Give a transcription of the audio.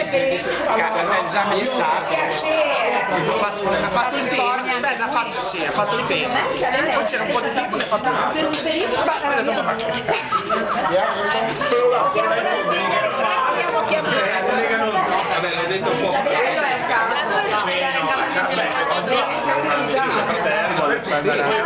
ha detto un po'